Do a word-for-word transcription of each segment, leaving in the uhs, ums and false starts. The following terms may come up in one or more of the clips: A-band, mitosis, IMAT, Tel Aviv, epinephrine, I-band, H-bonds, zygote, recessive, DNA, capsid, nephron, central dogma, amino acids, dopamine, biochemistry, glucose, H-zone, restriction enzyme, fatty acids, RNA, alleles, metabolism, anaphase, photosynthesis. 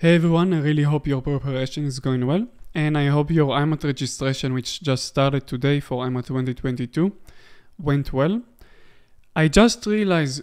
Hey everyone, I really hope your preparation is going well, and I hope your I MAT registration, which just started today for I MAT twenty twenty-two, went well. I just realized,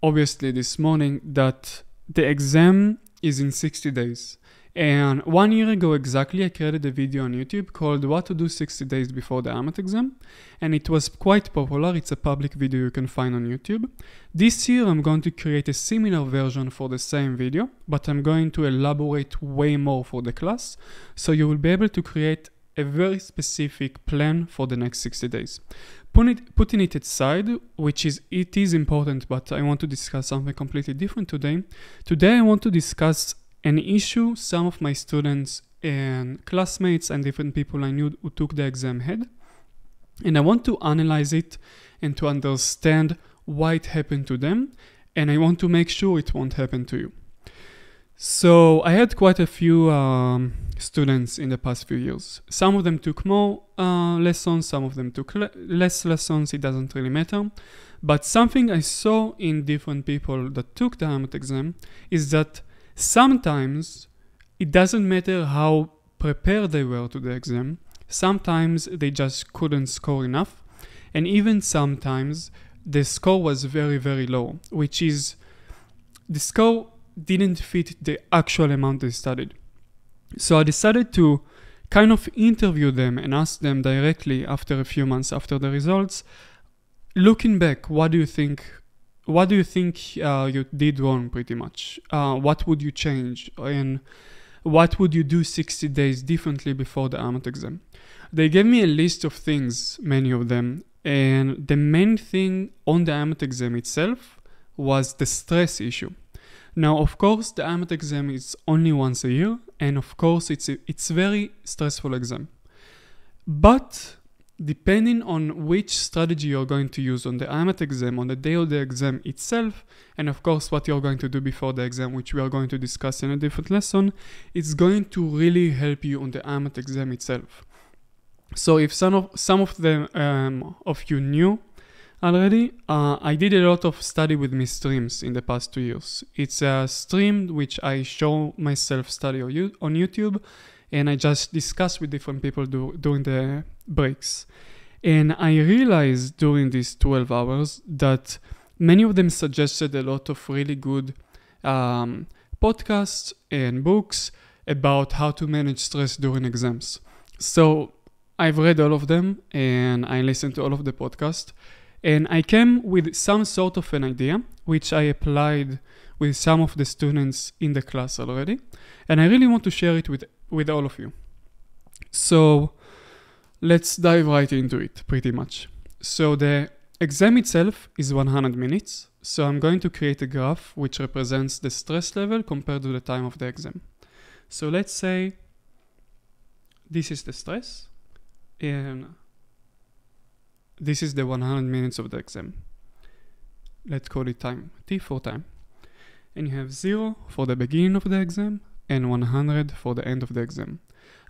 obviously this morning, that the exam is in sixty days. And one year ago exactly, I created a video on YouTube called What to Do sixty days Before the I MAT Exam, and it was quite popular. It's a public video you can find on YouTube. This year I'm going to create a similar version for the same video, but I'm going to elaborate way more for the class, so you will be able to create a very specific plan for the next sixty days. Put it, putting it aside, which is, it is important, but I want to discuss something completely different today. Today I want to discuss an issue some of my students and classmates and different people I knew who took the exam had. And I want to analyze it and to understand why it happened to them. And I want to make sure it won't happen to you. So I had quite a few um, students in the past few years. Some of them took more uh, lessons, some of them took le less lessons, it doesn't really matter. But something I saw in different people that took the I MAT exam is that sometimes it doesn't matter how prepared they were to the exam, sometimes they just couldn't score enough, and even sometimes the score was very very low, which is the score didn't fit the actual amount they studied. So I decided to kind of interview them and ask them directly after a few months after the results, looking back, what do you think What do you think uh, you did wrong, pretty much? Uh, what would you change? And what would you do sixty days differently before the I MAT exam? They gave me a list of things, many of them. And the main thing on the I MAT exam itself was the stress issue. Now, of course, the I MAT exam is only once a year. And of course, it's a it's very stressful exam. But depending on which strategy you're going to use on the I MAT exam, on the day of the exam itself, and of course what you're going to do before the exam, which we are going to discuss in a different lesson, it's going to really help you on the I MAT exam itself. So if some of some of them um, of you knew already, uh, I did a lot of study with me streams in the past two years. It's a stream which I show myself study on YouTube, and I just discuss with different people do, during the breaks. And I realized during these twelve hours that many of them suggested a lot of really good um, podcasts and books about how to manage stress during exams. So I've read all of them and I listened to all of the podcasts, and I came with some sort of an idea, which I applied with some of the students in the class already. And I really want to share it with with all of you. So let's dive right into it, pretty much. So the exam itself is one hundred minutes. So I'm going to create a graph which represents the stress level compared to the time of the exam. So let's say this is the stress and this is the one hundred minutes of the exam. Let's call it time, T for time. And you have zero for the beginning of the exam, and one hundred for the end of the exam.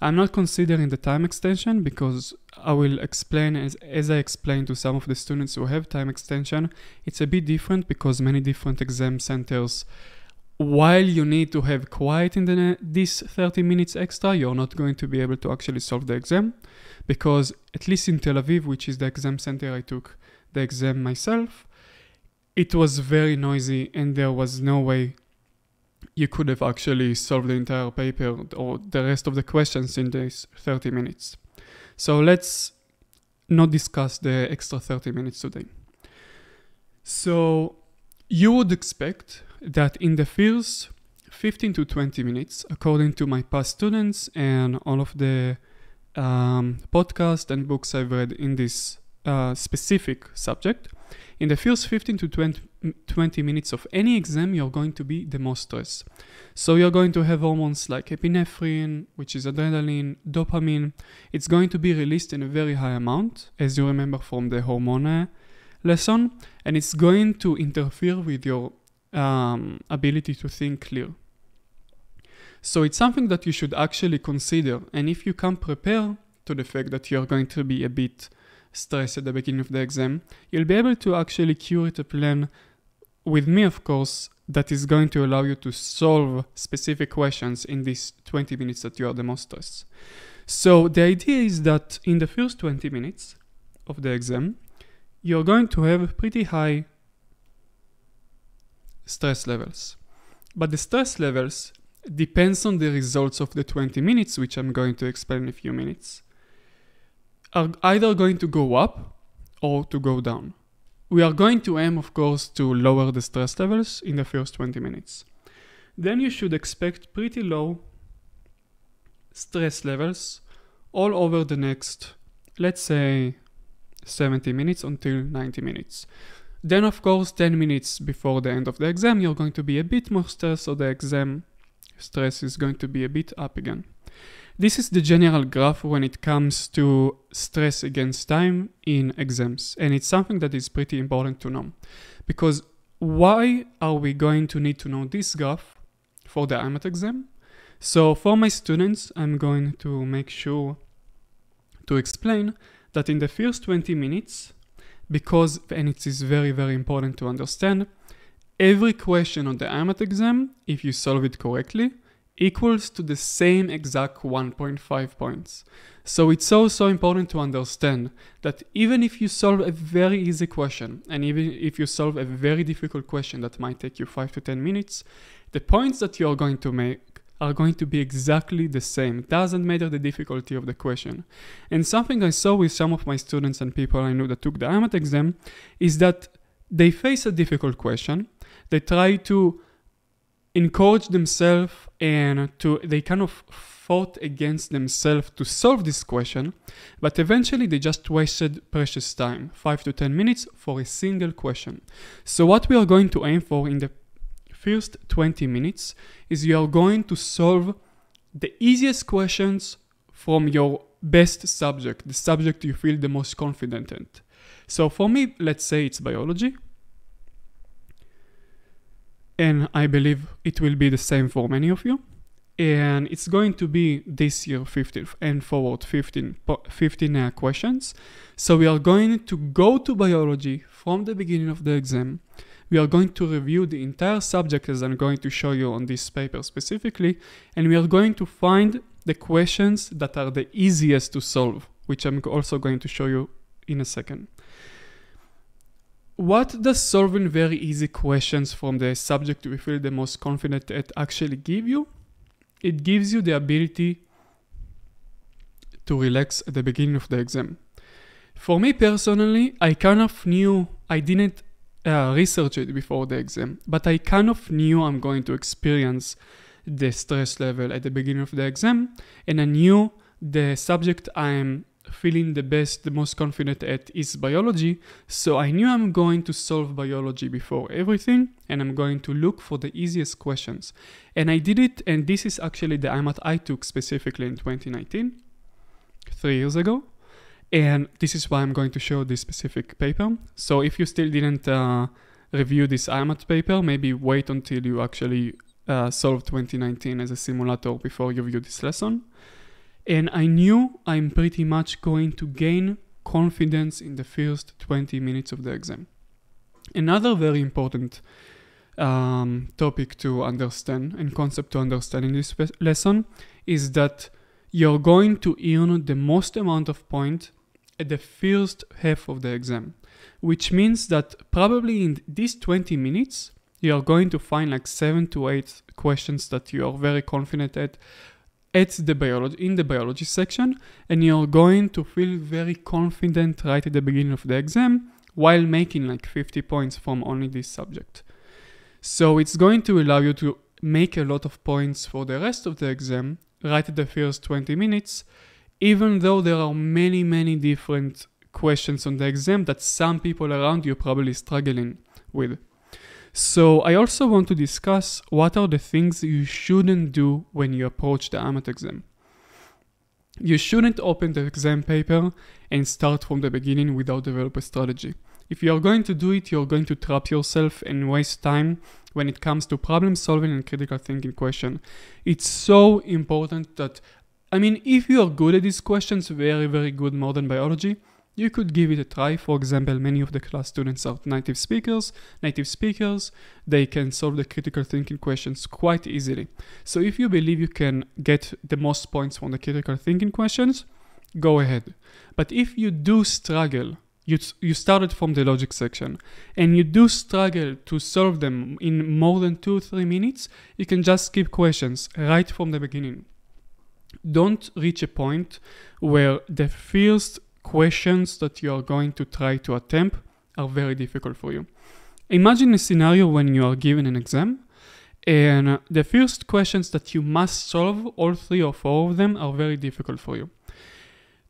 I'm not considering the time extension because I will explain, as, as I explained to some of the students who have time extension, it's a bit different because many different exam centers, while you need to have quiet in the, this thirty minutes extra, you're not going to be able to actually solve the exam, because at least in Tel Aviv, which is the exam center I took the exam myself, it was very noisy and there was no way you could have actually solved the entire paper or the rest of the questions in these thirty minutes. So let's not discuss the extra thirty minutes today. So you would expect that in the first fifteen to twenty minutes, according to my past students and all of the um, podcasts and books I've read in this uh, specific subject, in the first fifteen to twenty minutes of any exam, you're going to be the most stressed. So you're going to have hormones like epinephrine, which is adrenaline, dopamine. It's going to be released in a very high amount, as you remember from the hormone lesson, and it's going to interfere with your um, ability to think clear. So it's something that you should actually consider, and if you can prepare to the fact that you're going to be a bit stress at the beginning of the exam, you'll be able to actually curate a plan with me, of course, that is going to allow you to solve specific questions in these twenty minutes that you are the most stressed. So the idea is that in the first twenty minutes of the exam, you're going to have pretty high stress levels. But the stress levels depends on the results of the twenty minutes, which I'm going to explain in a few minutes, are either going to go up or to go down. We are going to aim, of course, to lower the stress levels in the first twenty minutes. Then you should expect pretty low stress levels all over the next, let's say, seventy minutes until ninety minutes. Then, of course, ten minutes before the end of the exam, you're going to be a bit more stressed, so the exam stress is going to be a bit up again. This is the general graph when it comes to stress against time in exams, and it's something that is pretty important to know, because why are we going to need to know this graph for the I MAT exam? So for my students, I'm going to make sure to explain that in the first twenty minutes, because, and it is very, very important to understand, every question on the I MAT exam, if you solve it correctly, equals to the same exact one point five points. So it's so, so important to understand that even if you solve a very easy question, and even if you solve a very difficult question that might take you five to ten minutes, the points that you're going to make are going to be exactly the same. It doesn't matter the difficulty of the question. And something I saw with some of my students and people I knew that took the I MAT exam is that they face a difficult question, they try to encourage themselves and to they kind of fought against themselves to solve this question, but eventually they just wasted precious time, five to ten minutes for a single question. So what we are going to aim for in the first twenty minutes is you are going to solve the easiest questions from your best subject, the subject you feel the most confident in. So for me, let's say it's biology, and I believe it will be the same for many of you, and it's going to be this year fifteen and forward fifteen, fifteen uh, questions. So we are going to go to biology from the beginning of the exam. We are going to review the entire subject, as I'm going to show you on this paper specifically, and we are going to find the questions that are the easiest to solve, which I'm also going to show you in a second. What does solving very easy questions from the subject we feel the most confident at actually give you? It gives you the ability to relax at the beginning of the exam. For me personally, I kind of knew, I didn't uh, research it before the exam, but I kind of knew I'm going to experience the stress level at the beginning of the exam, and I knew the subject I'm feeling the best, the most confident at is biology, so I knew I'm going to solve biology before everything, and I'm going to look for the easiest questions. And I did it, and this is actually the I MAT I took specifically in twenty nineteen, three years ago, and this is why I'm going to show this specific paper. So if you still didn't uh, review this I MAT paper, maybe wait until you actually uh, solve twenty nineteen as a simulator before you view this lesson. And I knew I'm pretty much going to gain confidence in the first twenty minutes of the exam. Another very important um, topic to understand and concept to understand in this lesson is that you're going to earn the most amount of points at the first half of the exam, which means that probably in these twenty minutes, you're going to find like seven to eight questions that you are very confident at, at the biology, in the biology section, and you're going to feel very confident right at the beginning of the exam while making like fifty points from only this subject. So it's going to allow you to make a lot of points for the rest of the exam right at the first twenty minutes, even though there are many, many different questions on the exam that some people around you are probably struggling with. So I also want to discuss what are the things you shouldn't do when you approach the I MAT exam. You shouldn't open the exam paper and start from the beginning without developing a strategy. If you are going to do it, you're going to trap yourself and waste time when it comes to problem solving and critical thinking question. It's so important that, I mean, if you are good at these questions, very, very good, more than biology, You could give it a try. For example, many of the class students are native speakers. Native speakers, they can solve the critical thinking questions quite easily. So if you believe you can get the most points from the critical thinking questions, go ahead. But if you do struggle, you, you started from the logic section, and you do struggle to solve them in more than two or three minutes, you can just skip questions right from the beginning. Don't reach a point where the first questions that you are going to try to attempt are very difficult for you. Imagine a scenario when you are given an exam, and the first questions that you must solve, all three or four of them, are very difficult for you.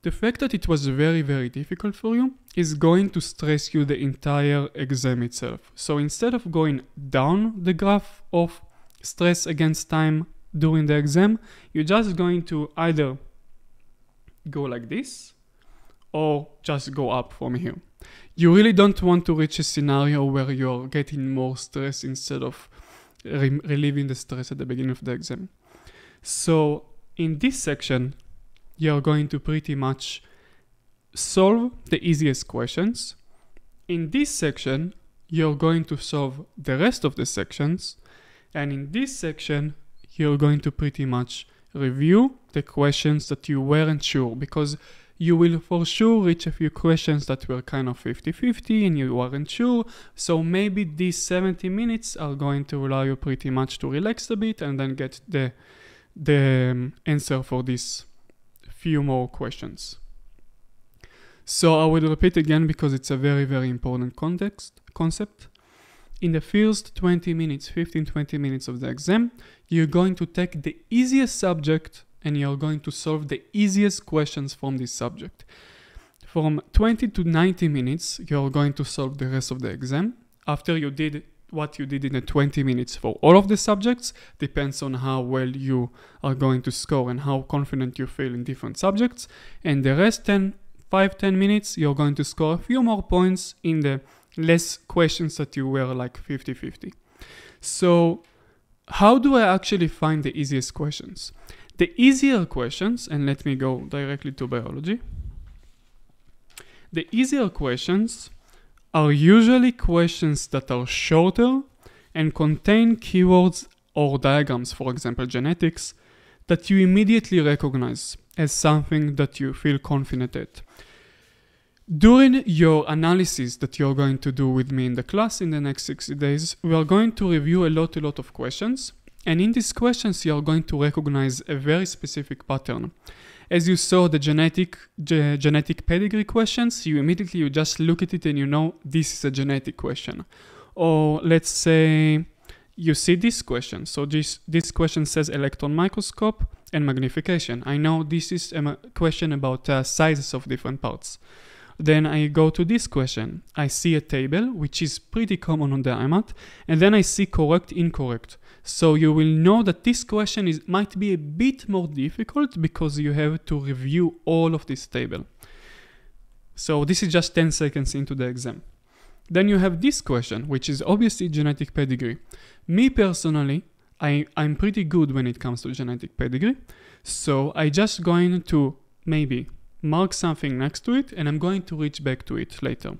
The fact that it was very, very difficult for you is going to stress you the entire exam itself. So instead of going down the graph of stress against time during the exam, you're just going to either go like this, or just go up from here. You really don't want to reach a scenario where you're getting more stress instead of re- relieving the stress at the beginning of the exam. So in this section, you're going to pretty much solve the easiest questions. In this section, you're going to solve the rest of the sections. And in this section, you're going to pretty much review the questions that you weren't sure, because you will for sure reach a few questions that were kind of fifty fifty and you weren't sure. So maybe these seventy minutes are going to allow you pretty much to relax a bit and then get the, the um, answer for these few more questions. So I will repeat again because it's a very, very important context concept. In the first twenty minutes, fifteen to twenty minutes of the exam, you're going to take the easiest subject and you're going to solve the easiest questions from this subject. From twenty to ninety minutes, you're going to solve the rest of the exam. After you did what you did in the twenty minutes for all of the subjects, depends on how well you are going to score and how confident you feel in different subjects. And the rest ten, five, ten minutes, you're going to score a few more points in the less questions that you were like fifty fifty. So how do I actually find the easiest questions? The easier questions, and let me go directly to biology. The easier questions are usually questions that are shorter and contain keywords or diagrams, for example, genetics, that you immediately recognize as something that you feel confident at. During your analysis that you're going to do with me in the class in the next sixty days, we are going to review a lot, a lot of questions. And in these questions, you are going to recognize a very specific pattern. As you saw the genetic ge genetic pedigree questions, you immediately you just look at it and you know this is a genetic question. Or let's say you see this question. So this, this question says electron microscope and magnification. I know this is a question about uh, sizes of different parts. Then I go to this question. I see a table, which is pretty common on the I MAT, and then I see correct, incorrect. So you will know that this question is might be a bit more difficult because you have to review all of this table. So this is just ten seconds into the exam. Then you have this question, which is obviously genetic pedigree. Me personally, I, I'm pretty good when it comes to genetic pedigree. So I just going to maybe mark something next to it, and I'm going to reach back to it later.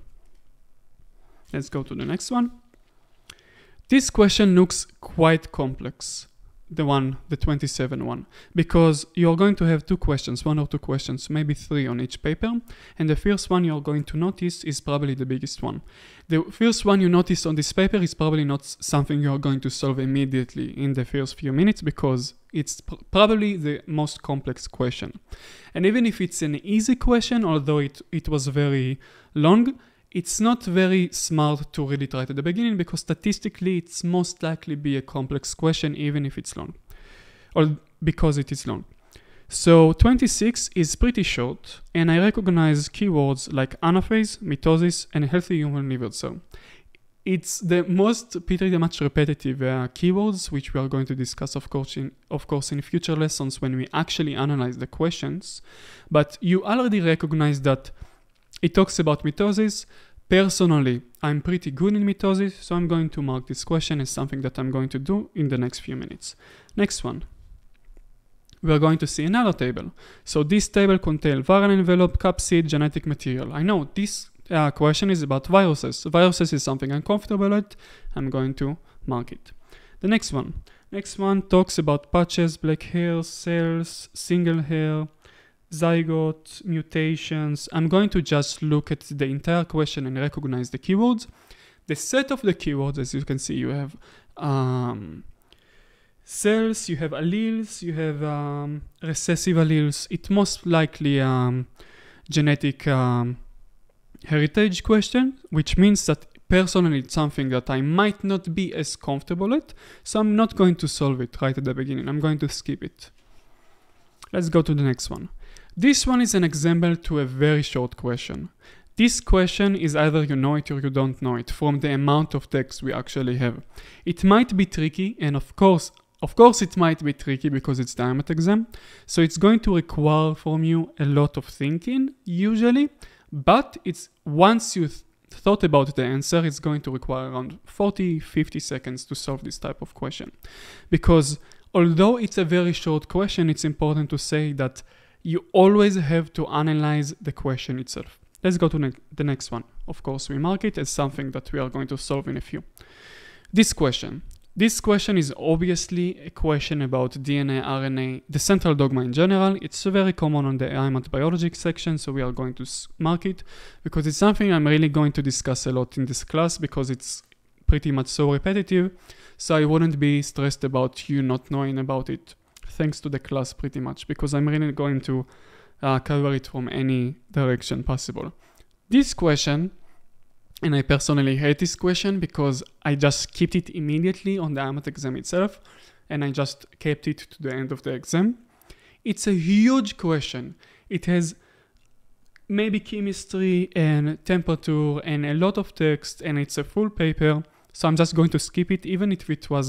Let's go to the next one. This question looks quite complex, the one, the twenty-seven one, because you're going to have two questions, one or two questions, maybe three on each paper, and the first one you're going to notice is probably the biggest one. The first one you notice on this paper is probably not something you're going to solve immediately in the first few minutes, because it's pr probably the most complex question. And even if it's an easy question, although it, it was very long, it's not very smart to read it right at the beginning because statistically it's most likely be a complex question even if it's long, or because it is long. So twenty-six is pretty short and I recognize keywords like anaphase, mitosis, and healthy human liver cell. It's the most pretty much repetitive uh, keywords, which we are going to discuss, of course, in, of course, in future lessons when we actually analyze the questions. But you already recognize that it talks about mitosis. Personally, I'm pretty good in mitosis, so I'm going to mark this question as something that I'm going to do in the next few minutes. Next one. we are going to see another table. So this table contains variant-enveloped capsid genetic material. I know this uh, question is about viruses. Viruses is something I'm comfortable at. I'm going to mark it. The next one. Next one talks about patches, black hair, cells, single hair, zygote, mutations. I'm going to just look at the entire question and recognize the keywords. The set of the keywords, as you can see, you have um, cells, you have alleles, you have um, recessive alleles. It most likely um, genetic um, heritage question, which means that personally it's something that I might not be as comfortable at, so I'm not going to solve it right at the beginning. I'm going to skip it. Let's go to the next one. This one is an example to a very short question. This question is either you know it or you don't know it from the amount of text we actually have. It might be tricky, and of course, of course it might be tricky because it's the I MAT exam, so it's going to require from you a lot of thinking, usually, but it's once you th thought about the answer, it's going to require around forty to fifty seconds to solve this type of question. Because although it's a very short question, it's important to say that you always have to analyze the question itself. Let's go to ne the next one. Of course, we mark it as something that we are going to solve in a few. This question. This question is obviously a question about D N A, R N A, the central dogma in general. It's very common on the I MAT biology section, so we are going to mark it because it's something I'm really going to discuss a lot in this class because it's pretty much so repetitive, so I wouldn't be stressed about you not knowing about it thanks to the class pretty much because I'm really going to Uh, cover it from any direction possible. This question, and I personally hate this question because I just skipped it immediately on the I MAT exam itself, and I just kept it to the end of the exam. It's a huge question. It has maybe chemistry and temperature and a lot of text, and it's a full paper, so I'm just going to skip it. Even if it was,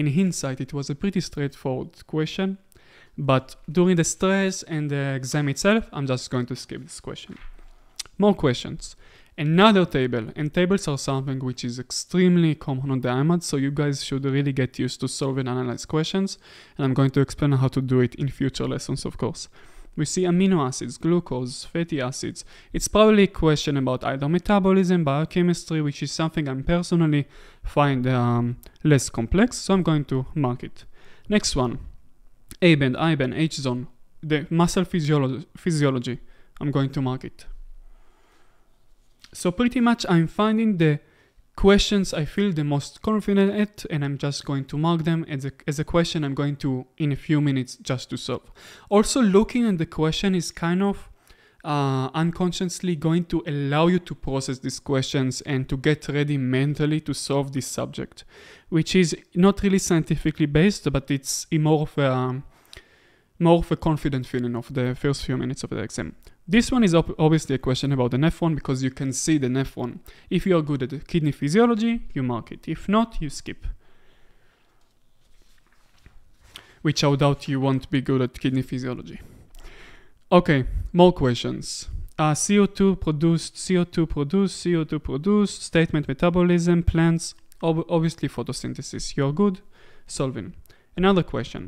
in hindsight, it was a pretty straightforward question. But during the stress and the exam itself, I'm just going to skip this question. More questions. Another table, and tables are something which is extremely common on the I MAT, so you guys should really get used to solve and analyze questions, and I'm going to explain how to do it in future lessons, of course. We see amino acids, glucose, fatty acids. It's probably a question about either metabolism, biochemistry, which is something I personally find um, less complex, so I'm going to mark it. Next one. A-band, I-band, H-zone, the muscle physiolo physiology, I'm going to mark it. So pretty much I'm finding the questions I feel the most confident at, and I'm just going to mark them as a, as a question I'm going to, in a few minutes, just to solve. Also, looking at the question is kind of uh, unconsciously going to allow you to process these questions and to get ready mentally to solve this subject, which is not really scientifically based, but it's more of a... Um, more of a confident feeling of the first few minutes of the exam. This one is obviously a question about the nephron because you can see the nephron. If you are good at kidney physiology, you mark it. If not, you skip. Which I doubt you won't be good at kidney physiology. Okay, more questions. Uh, C O two produced, C O two produced, C O two produced, statement metabolism, plants, ob obviously photosynthesis. You're good, solving. Another question.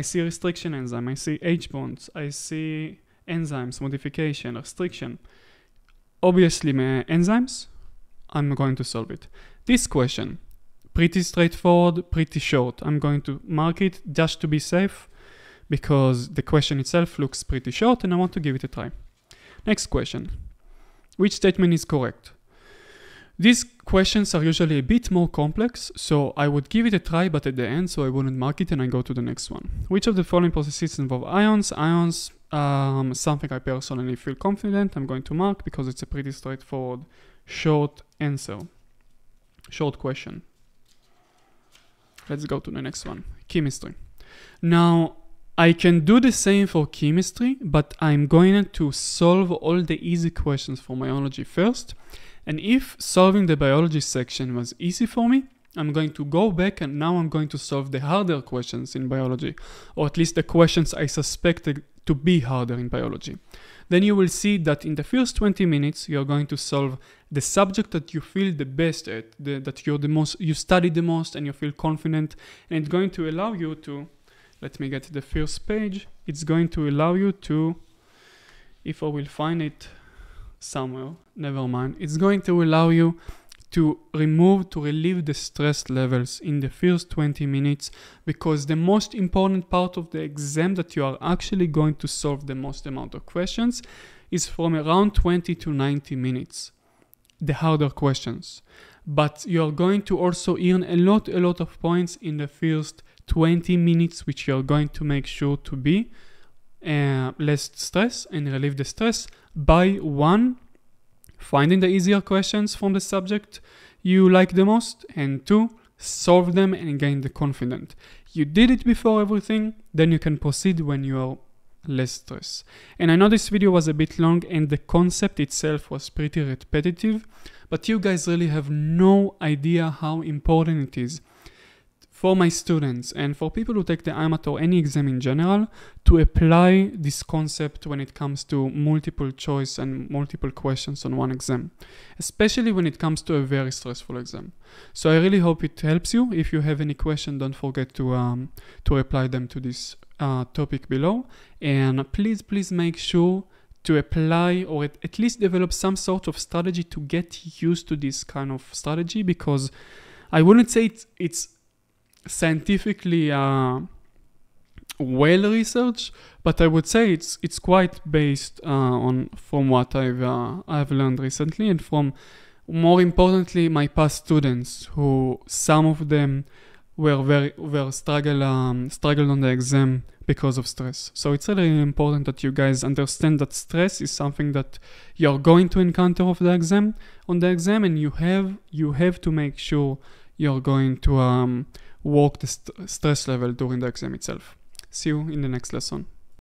I see restriction enzyme, I see H-bonds, I see enzymes, modification, restriction. Obviously, my enzymes, I'm going to solve it. This question, pretty straightforward, pretty short. I'm going to mark it just to be safe because the question itself looks pretty short and I want to give it a try. Next question, which statement is correct? These questions are usually a bit more complex, so I would give it a try, but at the end, so I wouldn't mark it, and I go to the next one. Which of the following processes involve ions? Ions, um, something I personally feel confident, I'm going to mark, because it's a pretty straightforward, short answer. Short question. Let's go to the next one. Chemistry. Now, I can do the same for chemistry, but I'm going to solve all the easy questions for biology first. And if solving the biology section was easy for me, I'm going to go back and now I'm going to solve the harder questions in biology, or at least the questions I suspected to be harder in biology. Then you will see that in the first twenty minutes, you're going to solve the subject that you feel the best at, the, that you're the most, you study the most and you feel confident, and it's going to allow you to Let me get to the first page. It's going to allow you to, if I will find it somewhere, never mind. It's going to allow you to remove, to relieve the stress levels in the first twenty minutes, because the most important part of the exam that you are actually going to solve the most amount of questions is from around twenty to ninety minutes, the harder questions. But you are going to also earn a lot, a lot of points in the first twenty minutes, which you are going to make sure to be uh, less stress and relieve the stress by one, finding the easier questions from the subject you like the most, and two, solve them and gain the confidence. You did it before everything, then you can proceed when you are less stressed. And I know this video was a bit long and the concept itself was pretty repetitive, but you guys really have no idea how important it is for my students and for people who take the I MAT or any exam in general to apply this concept when it comes to multiple choice and multiple questions on one exam, especially when it comes to a very stressful exam. So I really hope it helps you. If you have any question, don't forget to um, to reply them to this uh, topic below, and please please make sure to apply or at least develop some sort of strategy to get used to this kind of strategy, because I wouldn't say it's, it's scientifically uh, well researched, but I would say it's it's quite based uh, on from what I've uh, I've learned recently, and from more importantly my past students, who some of them were very were struggle um, struggled on the exam because of stress. So it's really important that you guys understand that stress is something that you're going to encounter of the exam on the exam, and you have you have to make sure you're going to um, work the st- stress level during the exam itself. See you in the next lesson.